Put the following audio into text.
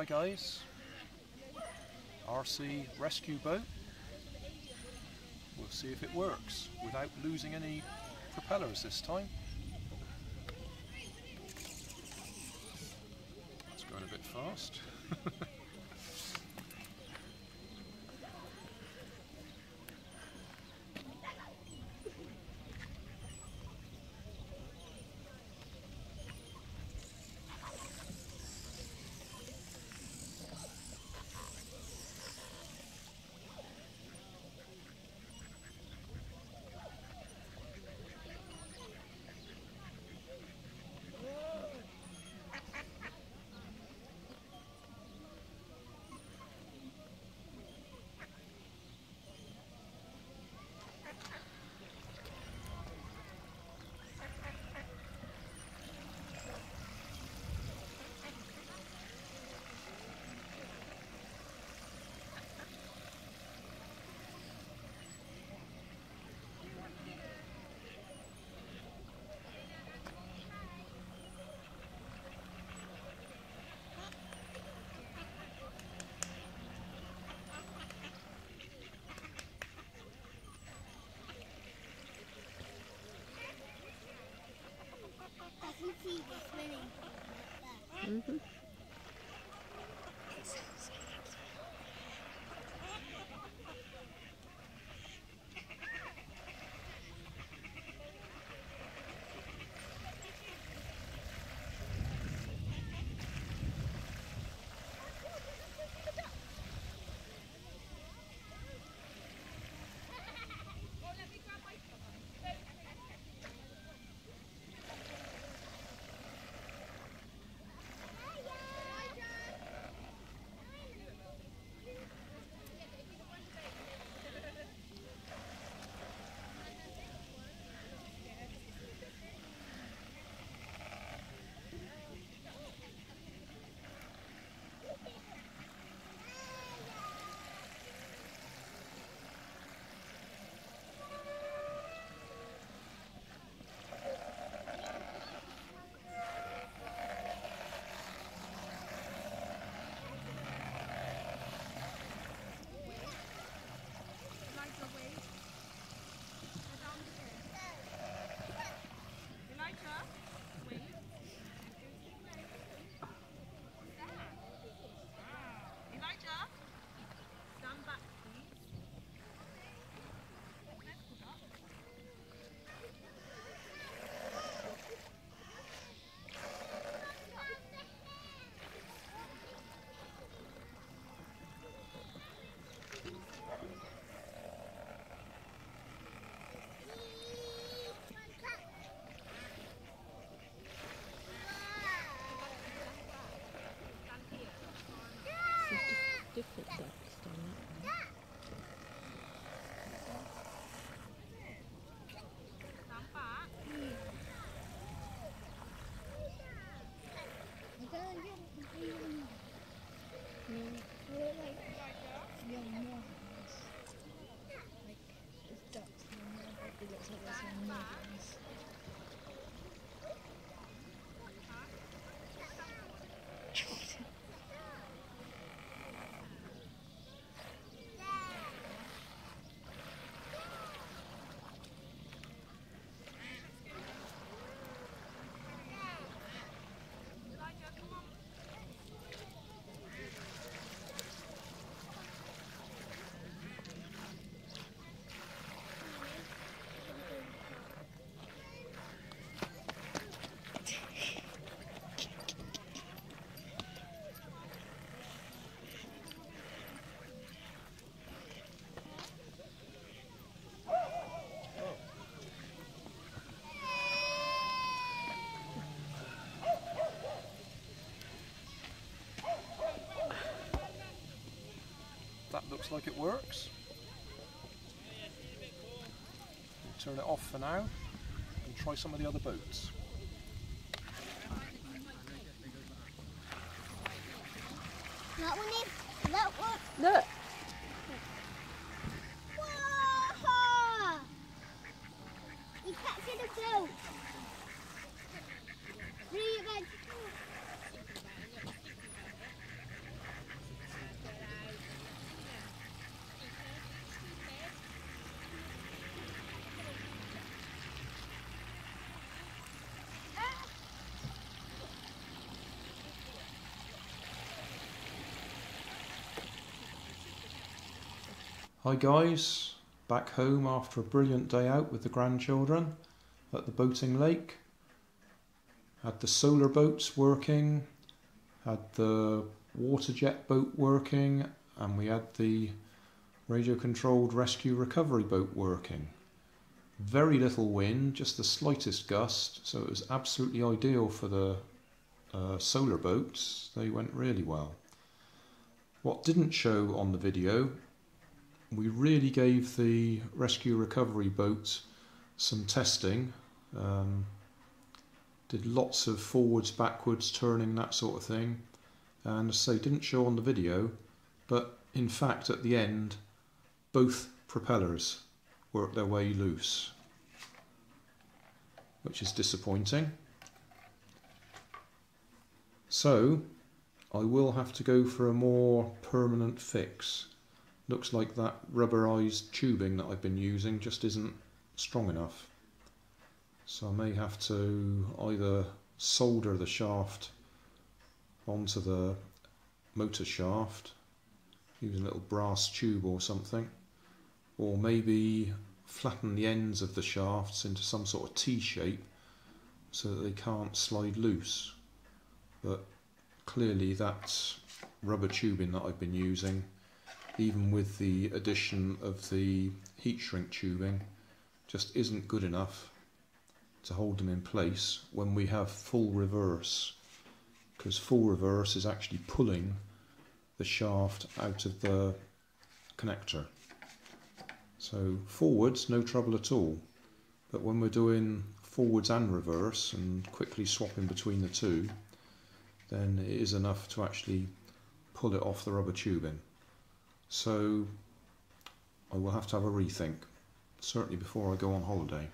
Hi guys, RC rescue boat. We'll see if it works without losing any propellers this time. It's going a bit fast. Mm-hmm. Looks like it works. We'll turn it off for now and try some of the other boats. That one is, that one. Look. Whoa! You captured a float. Really good. Hi guys, back home after a brilliant day out with the grandchildren at the boating lake. Had the solar boats working, had the water jet boat working, and we had the radio controlled rescue recovery boat working. Very little wind, just the slightest gust, so it was absolutely ideal for the solar boats. They went really well. What didn't show on the video, we really gave the rescue recovery boat some testing, did lots of forwards, backwards, turning, that sort of thing, and as I say, didn't show on the video, but in fact at the end both propellers worked their way loose, which is disappointing. So I will have to go for a more permanent fix. Looks like that rubberized tubing that I've been using just isn't strong enough. So I may have to either solder the shaft onto the motor shaft, using a little brass tube or something, or maybe flatten the ends of the shafts into some sort of T shape so that they can't slide loose. But clearly that rubber tubing that I've been using, even with the addition of the heat shrink tubing, just isn't good enough to hold them in place when we have full reverse, because full reverse is actually pulling the shaft out of the connector. So forwards, no trouble at all, but when we're doing forwards and reverse and quickly swapping between the two, then it is enough to actually pull it off the rubber tubing. So I will have to have a rethink, certainly before I go on holiday.